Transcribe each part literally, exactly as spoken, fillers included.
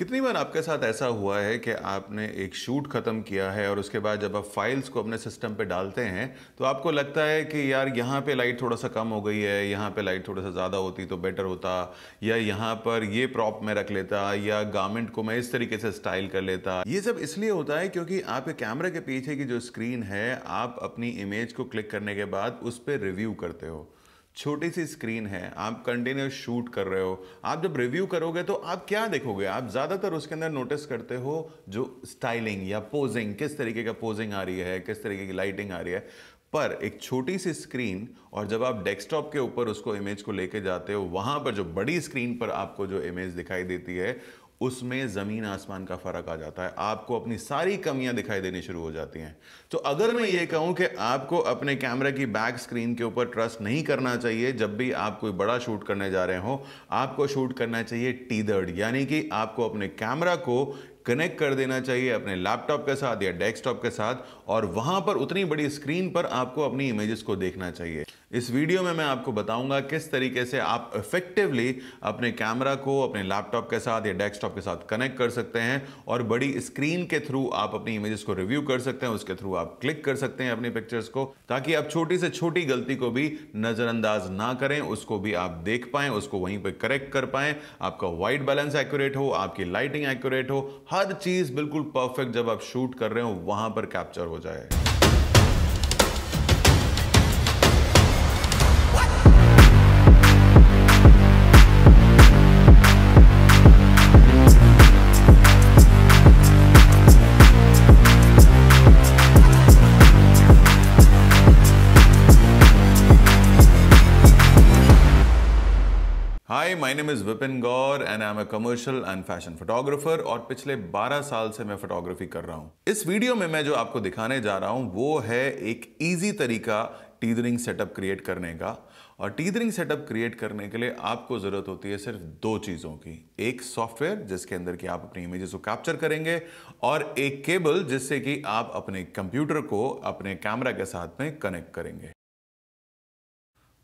कितनी बार आपके साथ ऐसा हुआ है कि आपने एक शूट ख़त्म किया है और उसके बाद जब आप फाइल्स को अपने सिस्टम पे डालते हैं तो आपको लगता है कि यार यहाँ पे लाइट थोड़ा सा कम हो गई है, यहाँ पे लाइट थोड़ा सा ज़्यादा होती तो बेटर होता, या यहाँ पर ये प्रॉप में रख लेता, या गारमेंट को मैं इस तरीके से स्टाइल कर लेता। ये सब इसलिए होता है क्योंकि आपके कैमरे के पीछे की जो स्क्रीन है, आप अपनी इमेज को क्लिक करने के बाद उस पर रिव्यू करते हो। छोटी सी स्क्रीन है, आप कंटिन्यूस शूट कर रहे हो। आप जब रिव्यू करोगे तो आप क्या देखोगे? आप ज़्यादातर उसके अंदर नोटिस करते हो जो स्टाइलिंग या पोजिंग, किस तरीके का पोजिंग आ रही है, किस तरीके की लाइटिंग आ रही है। पर एक छोटी सी स्क्रीन, और जब आप डेस्कटॉप के ऊपर उसको इमेज को लेके जाते हो, वहाँ पर जो बड़ी स्क्रीन पर आपको जो इमेज दिखाई देती है उसमें ज़मीन आसमान का फ़र्क आ जाता है। आपको अपनी सारी कमियां दिखाई देनी शुरू हो जाती हैं। तो अगर मैं ये कहूं कि आपको अपने कैमरे की बैक स्क्रीन के ऊपर ट्रस्ट नहीं करना चाहिए, जब भी आप कोई बड़ा शूट करने जा रहे हो आपको शूट करना चाहिए टीथर्ड, यानी कि आपको अपने कैमरा को कनेक्ट कर देना चाहिए अपने लैपटॉप के साथ या डेस्कटॉप के साथ, और वहाँ पर उतनी बड़ी स्क्रीन पर आपको अपनी इमेजेस को देखना चाहिए। इस वीडियो में मैं आपको बताऊंगा किस तरीके से आप इफेक्टिवली अपने कैमरा को अपने लैपटॉप के साथ या डेस्कटॉप के साथ कनेक्ट कर सकते हैं और बड़ी स्क्रीन के थ्रू आप अपनी इमेजेस को रिव्यू कर सकते हैं, उसके थ्रू आप क्लिक कर सकते हैं अपनी पिक्चर्स को, ताकि आप छोटी से छोटी गलती को भी नज़रअंदाज ना करें, उसको भी आप देख पाएँ, उसको वहीं पर करेक्ट कर पाएँ। आपका वाइट बैलेंस एक्यूरेट हो, आपकी लाइटिंग एक्यूरेट हो, हर चीज़ बिल्कुल परफेक्ट जब आप शूट कर रहे हो वहाँ पर कैप्चर हो जाए। Hi, my name is Vipin Gaur and I'm a commercial and fashion photographer और पिछले बारह साल से मैं फोटोग्राफी कर रहा हूँ। इस वीडियो में मैं जो आपको दिखाने जा रहा हूँ वो है एक ईजी तरीका टीथरिंग सेटअप क्रिएट करने का। और टीथरिंग सेटअप क्रिएट करने के लिए आपको ज़रूरत होती है सिर्फ दो चीज़ों की, एक सॉफ्टवेयर जिसके अंदर कि आप अपनी इमेजेस को कैप्चर करेंगे और एक केबल जिससे कि आप अपने कंप्यूटर को अपने कैमरा के साथ में कनेक्ट करेंगे।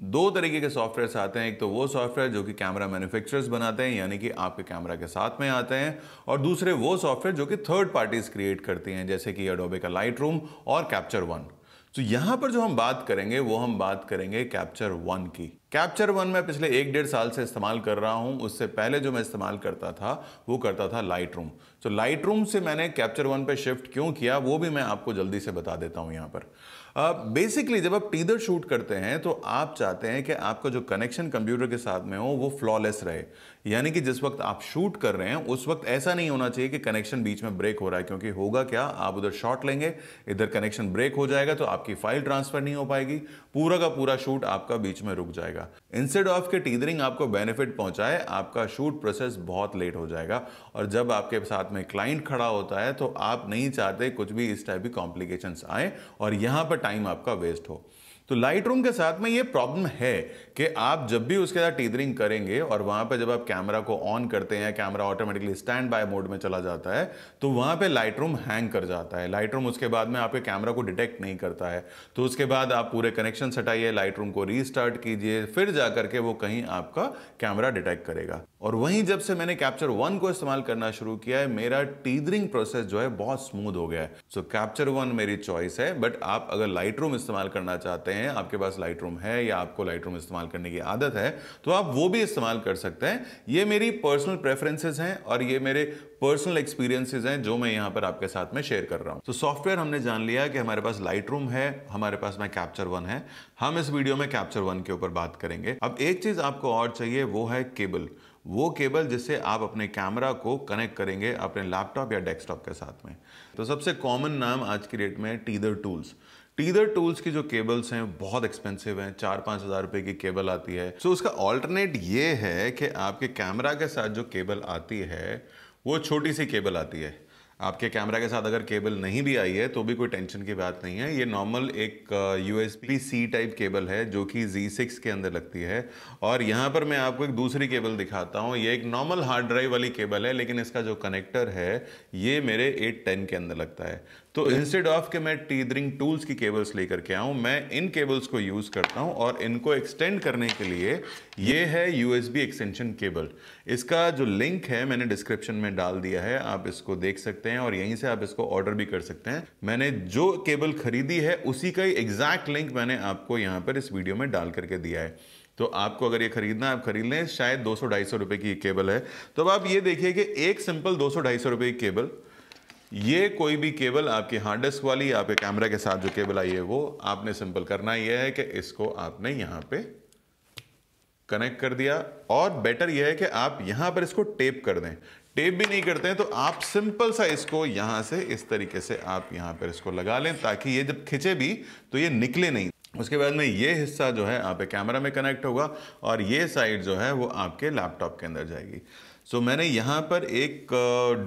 दो तरीके के सॉफ्टवेयर्स आते हैं, एक तो वो सॉफ्टवेयर जो कि कैमरा मैन्युफैक्चरर्स बनाते हैं यानी कि आपके कैमरा के साथ में आते हैं, और दूसरे वो सॉफ्टवेयर जो कि थर्ड पार्टीज क्रिएट करती हैं जैसे कि एडोबे का लाइटरूम और कैप्चर वन। तो यहाँ पर जो हम बात करेंगे वो हम बात करेंगे कैप्चर वन की। कैप्चर वन मैं पिछले एक डेढ़ साल से इस्तेमाल कर रहा हूँ। उससे पहले जो मैं इस्तेमाल करता था वो करता था लाइटरूम। तो लाइटरूम से मैंने कैप्चर वन पे शिफ्ट क्यों किया वो भी मैं आपको जल्दी से बता देता हूँ। यहाँ पर बेसिकली uh, जब आप टीथर शूट करते हैं तो आप चाहते हैं कि आपका जो कनेक्शन कंप्यूटर के साथ में हो वो फ्लॉलेस रहे, यानी कि जिस वक्त आप शूट कर रहे हैं उस वक्त ऐसा नहीं होना चाहिए कि कनेक्शन बीच में ब्रेक हो रहा है, क्योंकि होगा क्या, आप उधर शॉट लेंगे, इधर कनेक्शन ब्रेक हो जाएगा तो आपकी फाइल ट्रांसफर नहीं हो पाएगी, पूरा का पूरा शूट आपका बीच में रुक जाएगा। इंस्टेड ऑफ के टीथरिंग आपको बेनिफिट पहुंचाए, आपका शूट प्रोसेस बहुत लेट हो जाएगा। और जब आपके साथ में क्लाइंट खड़ा होता है तो आप नहीं चाहते कुछ भी इस टाइप की कॉम्प्लिकेशंस आए और यहाँ पर टाइम आपका वेस्ट हो। तो लाइटरूम के साथ में ये प्रॉब्लम है कि आप जब भी उसके साथ टीथरिंग करेंगे और वहाँ पे जब आप कैमरा को ऑन करते हैं camera automatically stand by mode में चला जाता है, तो वहाँ पे लाइटरूम हैंग कर जाता है। लाइटरूम उसके बाद में आपके कैमरा को डिटेक्ट नहीं करता है। तो उसके बाद आप पूरे कनेक्शन हटाइए, लाइटरूम को रीस्टार्ट कीजिए, फिर जा करके वो कहीं आपका कैमरा डिटेक्ट करेगा। और वहीं जब से मैंने कैप्चर वन को इस्तेमाल करना शुरू किया है मेरा टीथरिंग प्रोसेस जो है बहुत स्मूथ हो गया है। सो कैप्चर वन मेरी चॉइस है, बट आप अगर लाइटरूम इस्तेमाल करना चाहते हैं, आपके पास लाइटरूम है या आपको लाइटरूम इस्तेमाल करने की आदत है तो आप वो भी इस्तेमाल कर सकते हैं। ये मेरी पर्सनल प्रेफरेंसेस हैं और ये मेरे पर्सनल एक्सपीरियंसेस हैं जो मैं यहाँ पर आपके साथ में शेयर कर रहा हूँ। तो सॉफ्टवेयर हमने जान लिया कि हमारे पास लाइटरूम है, हमारे पास में कैप्चर वन है। हम इस वीडियो में कैप्चर वन के ऊपर बात करेंगे। अब एक चीज आपको और चाहिए वो है केबल, वो केबल जिससे आप अपने कैमरा को कनेक्ट करेंगे अपने लैपटॉप या डेस्कटॉप के साथ में। तो सबसे कॉमन नाम आज की डेट में टीथर टूल्स। टीथर टूल्स की जो केबल्स हैं बहुत एक्सपेंसिव हैं, चार पाँच हज़ार रुपये की केबल आती है। सो so, उसका ऑल्टरनेट ये है कि आपके कैमरा के साथ जो केबल आती है वो छोटी सी केबल आती है। आपके कैमरा के साथ अगर केबल नहीं भी आई है तो भी कोई टेंशन की बात नहीं है। ये नॉर्मल एक यूएसबी सी टाइप केबल है जो कि Z सिक्स के अंदर लगती है। और यहाँ पर मैं आपको एक दूसरी केबल दिखाता हूँ। ये एक नॉर्मल हार्ड ड्राइव वाली केबल है, लेकिन इसका जो कनेक्टर है ये मेरे एट टेन के अंदर लगता है। तो इंस्टेड ऑफ के मैं टीदरिंग टूल्स की केबल्स लेकर के आऊँ, मैं इन केबल्स को यूज़ करता हूँ और इनको एक्सटेंड करने के लिए ये है यूएसबी एक्सटेंशन केबल। इसका जो लिंक है मैंने डिस्क्रिप्शन में डाल दिया है, आप इसको देख सकते हैं और यहीं से आप इसको ऑर्डर भी कर सकते हैं। मैंने जो केबल खरीदी है उसी का ही एग्जैक्ट लिंक मैंने आपको यहाँ पर इस वीडियो में डाल करके दिया है। तो आपको अगर ये खरीदना आप खरीद लें, शायद दो सौ ढाई सौ रुपए की केबल है। तो अब आप ये देखिए कि एक सिंपल दो सौ ढाई सौ रुपए की केबल, ये कोई भी केबल आपके हार्ड डिस्क वाली, आपके कैमरा के साथ जो केबल आई है वो, आपने सिंपल करना ये है कि इसको आपने यहाँ पे कनेक्ट कर दिया और बेटर यह है कि आप यहाँ पर इसको टेप कर दें। टेप भी नहीं करते हैं तो आप सिंपल सा इसको यहाँ से इस तरीके से आप यहाँ पर इसको लगा लें ताकि ये जब खिंचे भी तो ये निकले नहीं। उसके बाद में ये हिस्सा जो है आपके कैमरा में कनेक्ट होगा और ये साइड जो है वो आपके लैपटॉप के अंदर जाएगी। सो so, मैंने यहाँ पर एक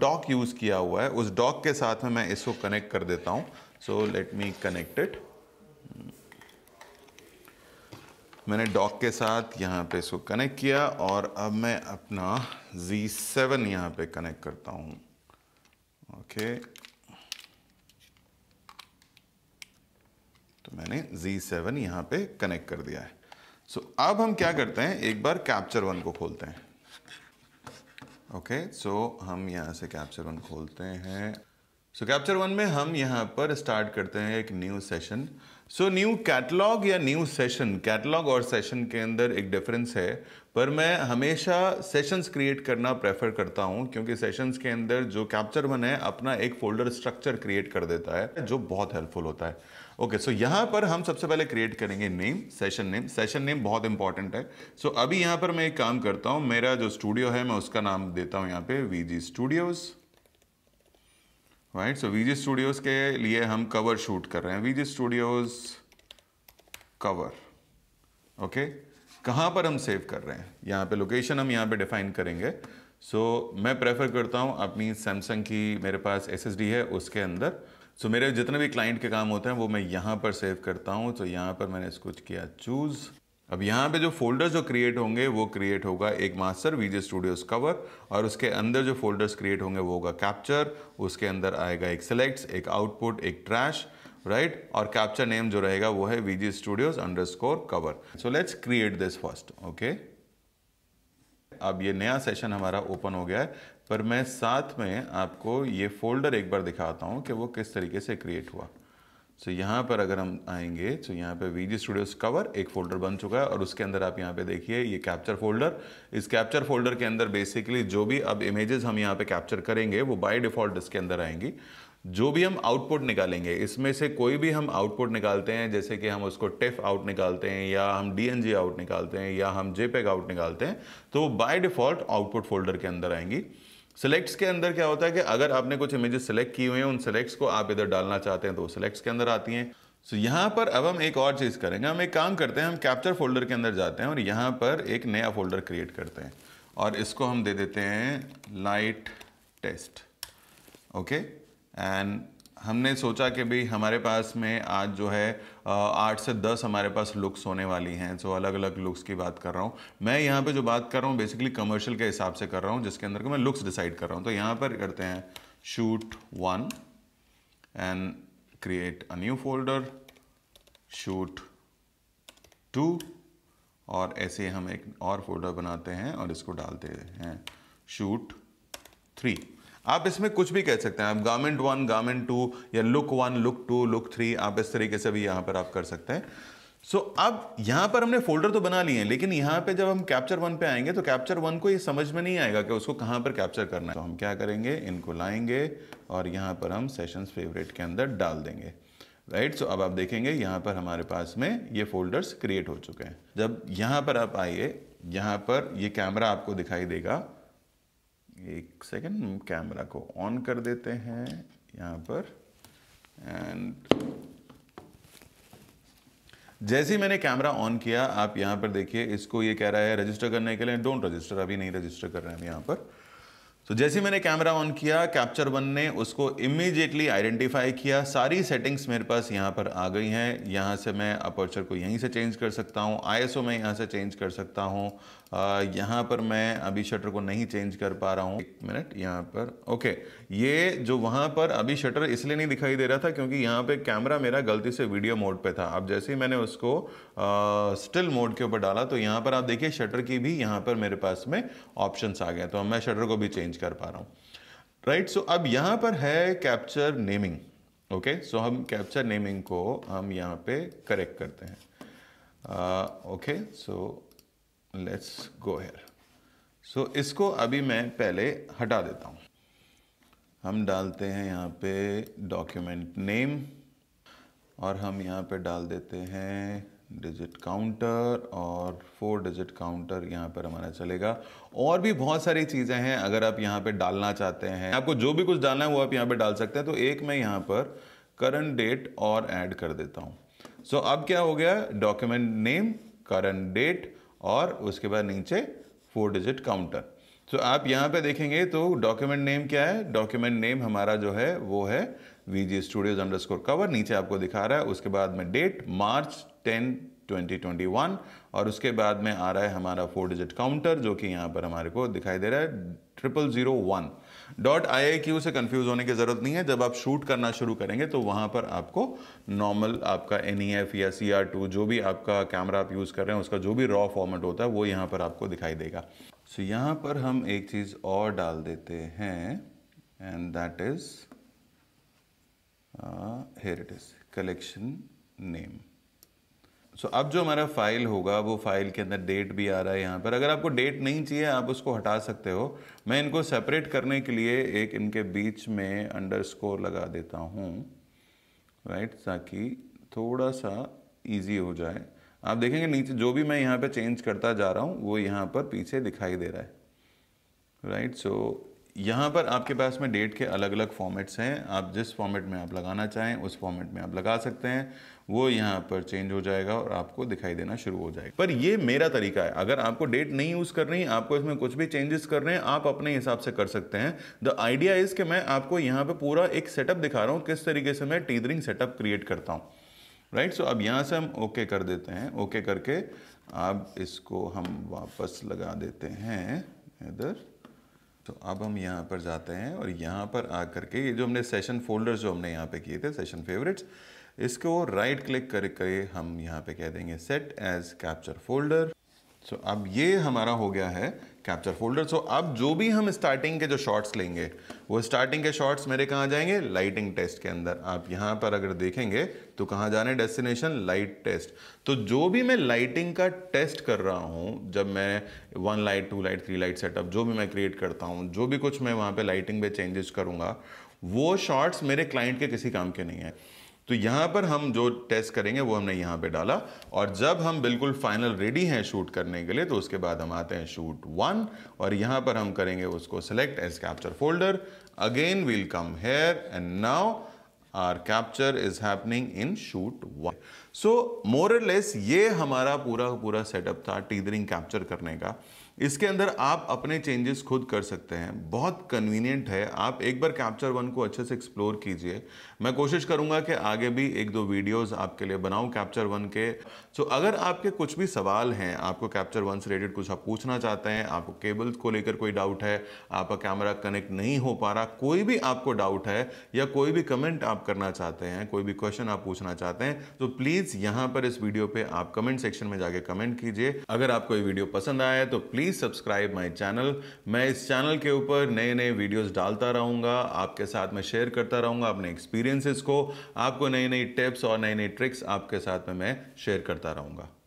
डॉक यूज़ किया हुआ है, उस डॉक के साथ में मैं इसको कनेक्ट कर देता हूँ। So let me connect it. मैंने डॉक के साथ यहाँ पे इसको कनेक्ट किया और अब मैं अपना Z सेवन यहाँ पे कनेक्ट करता हूँ। Okay okay. तो मैंने Z सेवन यहाँ पे कनेक्ट कर दिया है। सो so, अब हम क्या करते हैं, एक बार कैप्चर वन को खोलते हैं। ओके okay, सो so, हम यहाँ से कैप्चर वन खोलते हैं। सो कैप्चर वन में हम यहाँ पर स्टार्ट करते हैं एक new session. So new catalogue या न्यू सेशन, कैटलॉग और सेशन के अंदर एक डिफरेंस है, पर मैं हमेशा सेशंस क्रिएट करना प्रेफर करता हूं क्योंकि सेशंस के अंदर जो कैप्चर वन है अपना एक फोल्डर स्ट्रक्चर क्रिएट कर देता है जो बहुत हेल्पफुल होता है। ओके सो यहाँ पर हम सबसे पहले क्रिएट करेंगे name, session name. Session name बहुत इंपॉर्टेंट है। सो so, अभी यहाँ पर मैं एक काम करता हूँ, मेरा जो स्टूडियो है मैं उसका नाम देता हूँ यहाँ पे VG Studios. Right, so VG Studios के लिए हम कवर शूट कर रहे हैं, वीजी स्टूडियोज़ कवर। ओके, कहाँ पर हम सेव कर रहे हैं, यहाँ पे लोकेशन हम यहाँ पे डिफाइन करेंगे। सो so, मैं प्रेफर करता हूँ अपनी सैमसंग की, मेरे पास एसएसडी है उसके अंदर। सो so, मेरे जितने भी क्लाइंट के काम होते हैं वो मैं यहाँ पर सेव करता हूँ। तो so, यहाँ पर मैंने इसको किया चूज़। अब यहाँ पे जो फोल्डर्स जो क्रिएट होंगे वो क्रिएट होगा एक मास्टर वीजे स्टूडियोज कवर और उसके अंदर जो फोल्डर्स क्रिएट होंगे वो होगा कैप्चर, उसके अंदर आएगा एक सेलेक्ट्स, एक आउटपुट, एक ट्रैश। Right right? और कैप्चर नेम जो रहेगा वो है VG Studios underscore cover. So let's create this first. Okay, अब ये नया सेशन हमारा ओपन हो गया है, पर मैं साथ में आपको ये फोल्डर एक बार दिखाता हूँ कि वो किस तरीके से क्रिएट हुआ। सो so, यहाँ पर अगर हम आएंगे तो so, यहाँ पे वीजी स्टूडियोज कवर एक फोल्डर बन चुका है और उसके अंदर आप यहाँ पे देखिए ये कैप्चर फोल्डर। इस कैप्चर फोल्डर के अंदर बेसिकली जो भी अब इमेजेस हम यहाँ पे कैप्चर करेंगे वो बाय डिफॉल्ट इसके अंदर आएंगी। जो भी हम आउटपुट निकालेंगे, इसमें से कोई भी हम आउटपुट निकालते हैं, जैसे कि हम उसको टेफ आउट निकालते हैं या हम डीएनजी आउट निकालते हैं या हम जेपेग आउट निकालते हैं, तो बाय डिफ़ॉल्ट आउटपुट फोल्डर के अंदर आएंगी। सेलेक्ट्स के अंदर क्या होता है कि अगर आपने कुछ इमेजेस सेलेक्ट की हुई हैं, उन सेलेक्ट्स को आप इधर डालना चाहते हैं तो वो सेलेक्ट्स के अंदर आती हैं। सो so, यहाँ पर अब हम एक और चीज़ करेंगे, हम एक काम करते हैं, हम कैप्चर फोल्डर के अंदर जाते हैं और यहाँ पर एक नया फोल्डर क्रिएट करते हैं और इसको हम दे देते हैं लाइट टेस्ट। ओके, एंड हमने सोचा कि भाई हमारे पास में आज जो है आठ से दस हमारे पास लुक्स होने वाली हैं। सो अलग अलग लुक्स की बात कर रहा हूँ मैं, यहाँ पे जो बात कर रहा हूँ बेसिकली कमर्शियल के हिसाब से कर रहा हूँ जिसके अंदर को मैं लुक्स डिसाइड कर रहा हूँ। तो यहाँ पर करते हैं shoot one and create a new folder, shoot two, और ऐसे हम एक और फोल्डर बनाते हैं और इसको डालते हैं शूट थ्री। आप इसमें कुछ भी कह सकते हैं, आप गारमेंट वन, गारमेंट टू या look one, look two, look three, आप इस तरीके से भी यहाँ पर आप कर सकते हैं। सो so, अब यहाँ पर हमने फोल्डर तो बना लिए हैं, लेकिन यहाँ पे जब हम कैप्चर वन पे आएंगे तो कैप्चर वन को ये समझ में नहीं आएगा कि उसको कहाँ पर कैप्चर करना है। तो हम क्या करेंगे, इनको लाएंगे और यहाँ पर हम सेशंस फेवरेट के अंदर डाल देंगे। Right right? सो so, अब आप देखेंगे यहाँ पर हमारे पास में ये फोल्डर्स क्रिएट हो चुके हैं। जब यहाँ पर आप आइए, यहाँ पर ये कैमरा आपको दिखाई देगा। एक सेकेंड, कैमरा को ऑन कर देते हैं यहाँ पर। एंड जैसे ही मैंने कैमरा ऑन किया आप यहाँ पर देखिए, इसको ये कह रहा है रजिस्टर करने के लिए, डोंट रजिस्टर, अभी नहीं रजिस्टर कर रहे हैं हम यहाँ पर। तो so, जैसे ही मैंने कैमरा ऑन किया कैप्चर वन ने उसको इमीडिएटली आइडेंटिफाई किया। सारी सेटिंग्स मेरे पास यहाँ पर आ गई हैं। यहाँ से मैं अपर्चर को यहीं से चेंज कर सकता हूँ, आईएसओ में यहाँ से चेंज कर सकता हूँ, यहाँ पर मैं अभी शटर को नहीं चेंज कर पा रहा हूँ, एक मिनट यहाँ पर। ओके, ये जो वहाँ पर अभी शटर इसलिए नहीं दिखाई दे रहा था क्योंकि यहाँ पे कैमरा मेरा गलती से वीडियो मोड पे था। अब जैसे ही मैंने उसको स्टिल मोड के ऊपर डाला तो यहाँ पर आप देखिए शटर की भी यहाँ पर मेरे पास में ऑप्शंस आ गए, तो मैं शटर को भी चेंज कर पा रहा हूँ। राइट, सो अब यहाँ पर है कैप्चर नेमिंग। ओके, सो हम कैप्चर नेमिंग को हम यहाँ पे करेक्ट करते हैं। Okay, so let's go here. So इसको अभी मैं पहले हटा देता हूँ। हम डालते हैं यहाँ पे डॉक्यूमेंट नेम और हम यहाँ पे डाल देते हैं डिजिट काउंटर और फोर डिजिट काउंटर यहाँ पर हमारा चलेगा। और भी बहुत सारी चीज़ें हैं अगर आप यहाँ पे डालना चाहते हैं, आपको जो भी कुछ डालना है वो आप यहाँ पे डाल सकते हैं। तो एक मैं यहाँ पर करंट डेट और ऐड कर देता हूँ। सो so, अब क्या हो गया, डॉक्यूमेंट नेम, करंट डेट और उसके बाद नीचे फोर डिजिट काउंटर। तो आप यहाँ पे देखेंगे तो डॉक्यूमेंट नेम क्या है, डॉक्यूमेंट नेम हमारा जो है वो है वीजी स्टूडियोज अंडरस्कोर कवर, नीचे आपको दिखा रहा है। उसके बाद में date March ten twenty twenty one और उसके बाद में आ रहा है हमारा फोर डिजिट काउंटर जो कि यहाँ पर हमारे को दिखाई दे रहा है triple zero one. Dot I I Q से कन्फ्यूज होने की ज़रूरत नहीं है, जब आप शूट करना शुरू करेंगे तो वहाँ पर आपको नॉर्मल आपका एन ई एफ या सी आर टू जो भी आपका कैमरा आप यूज़ कर रहे हैं उसका जो भी रॉ फॉर्मेट होता है वो यहाँ पर आपको दिखाई देगा। सो so, यहाँ पर हम एक चीज़ और डाल देते हैं and that is here it is collection name. So so, अब जो हमारा फाइल होगा वो फाइल के अंदर डेट भी आ रहा है यहाँ पर। अगर आपको डेट नहीं चाहिए आप उसको हटा सकते हो। मैं इनको सेपरेट करने के लिए एक इनके बीच में अंडरस्कोर लगा देता हूँ, राइट, ताकि थोड़ा सा इजी हो जाए। आप देखेंगे नीचे जो भी मैं यहाँ पे चेंज करता जा रहा हूँ वो यहाँ पर पीछे दिखाई दे रहा है, राइट। सो यहाँ पर आपके पास में डेट के अलग अलग फॉर्मेट्स हैं, आप जिस फॉर्मेट में आप लगाना चाहें उस फॉर्मेट में आप लगा सकते हैं, वो यहाँ पर चेंज हो जाएगा और आपको दिखाई देना शुरू हो जाएगा। पर ये मेरा तरीका है, अगर आपको डेट नहीं यूज़ करनी, आपको इसमें कुछ भी चेंजेस करने हैं आप अपने हिसाब से कर सकते हैं। द आइडिया इज़ कि मैं आपको यहाँ पर पूरा एक सेटअप दिखा रहा हूँ किस तरीके से मैं टीदरिंग सेटअप क्रिएट करता हूँ, राइट। सो अब यहाँ से हम ओके कर देते हैं। ओके करके अब इसको हम वापस लगा देते हैं इधर। तो अब हम यहाँ पर जाते हैं और यहाँ पर आ करके ये जो हमने सेशन फोल्डर्स जो हमने यहाँ पे किए थे सेशन फेवरेट्स, इसको राइट क्लिक करके हम यहाँ पे कह देंगे set as capture folder. So अब ये हमारा हो गया है कैप्चर फोल्डर। सो अब जो भी हम स्टार्टिंग के जो शॉट्स लेंगे वो स्टार्टिंग के शॉट्स मेरे कहाँ जाएंगे, लाइटिंग टेस्ट के अंदर। आप यहाँ पर अगर देखेंगे तो कहाँ जाने, डेस्टिनेशन लाइट टेस्ट। तो जो भी मैं लाइटिंग का टेस्ट कर रहा हूँ, जब मैं one light two light three light setup जो भी मैं क्रिएट करता हूँ, जो भी कुछ मैं वहाँ पर लाइटिंग पे चेंजेस करूँगा, वो शॉट्स मेरे क्लाइंट के किसी काम के नहीं है। तो यहाँ पर हम जो टेस्ट करेंगे वो हमने यहाँ पे डाला और जब हम बिल्कुल फाइनल रेडी हैं शूट करने के लिए तो उसके बाद हम आते हैं शूट वन और यहाँ पर हम करेंगे उसको select as capture folder. Again we'll come here and now our capture is happening in shoot one. So more और लेस ये हमारा पूरा पूरा सेटअप था टीदरिंग कैप्चर करने का। इसके अंदर आप अपने चेंजेस खुद कर सकते हैं, बहुत कन्वीनियंट है। आप एक बार कैप्चर वन को अच्छे से एक्सप्लोर कीजिए। मैं कोशिश करूंगा कि आगे भी एक दो वीडियोस आपके लिए बनाऊं कैप्चर वन के। सो अगर आपके कुछ भी सवाल हैं, आपको कैप्चर वन से रिलेटेड कुछ आप पूछना चाहते हैं, आपको केबल को लेकर कोई डाउट है, आपका कैमरा कनेक्ट नहीं हो पा रहा, कोई भी आपको डाउट है या कोई भी कमेंट आप करना चाहते हैं, कोई भी क्वेश्चन आप पूछना चाहते हैं, तो प्लीज़ यहाँ पर इस वीडियो पर आप कमेंट सेक्शन में जाके कमेंट कीजिए। अगर आपको ये वीडियो पसंद आया है तो please please subscribe my channel. मैं इस चैनल के ऊपर नए नए वीडियोस डालता रहूँगा, आपके साथ मैं शेयर करता रहूँगा अपने एक्सपीरियंसेस को, आपको नई नई टिप्स और नई नई ट्रिक्स आपके साथ में मैं शेयर करता रहूँगा।